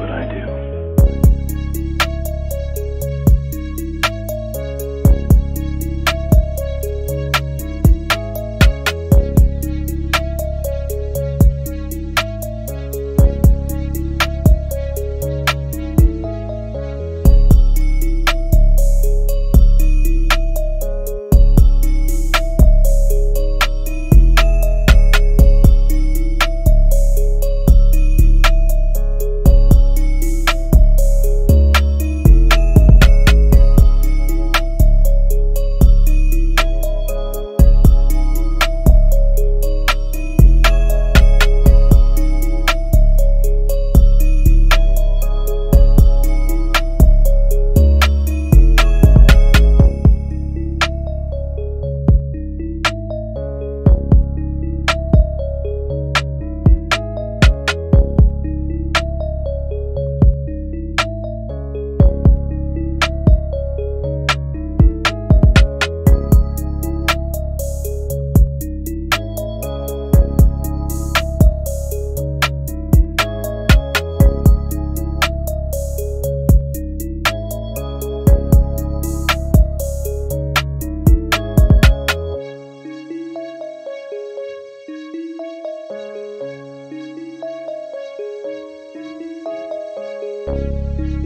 what I do.